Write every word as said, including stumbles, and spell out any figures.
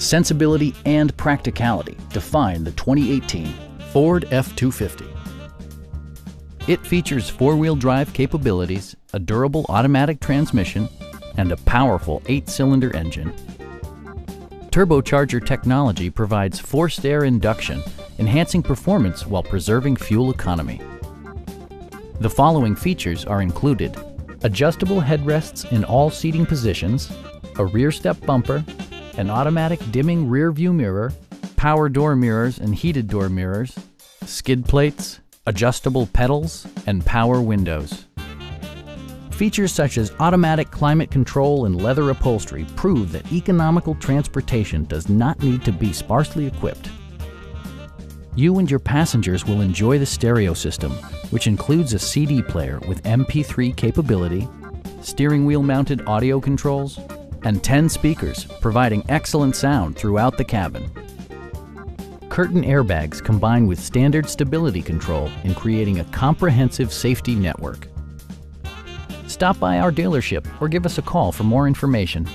sensibility, and practicality define the twenty eighteen Ford F two fifty. It features four-wheel drive capabilities, a durable automatic transmission, and a powerful eight-cylinder engine. Turbocharger technology provides forced air induction, enhancing performance while preserving fuel economy. The following features are included: adjustable headrests in all seating positions, a rear step bumper, an automatic dimming rear view mirror, power door mirrors and heated door mirrors, skid plates, adjustable pedals, and power windows. Features such as automatic climate control and leather upholstery prove that economical transportation does not need to be sparsely equipped. You and your passengers will enjoy the stereo system, which includes a C D player with M P three capability, steering wheel mounted audio controls, and ten speakers, providing excellent sound throughout the cabin. Curtain airbags combine with standard stability control in creating a comprehensive safety network. Stop by our dealership or give us a call for more information.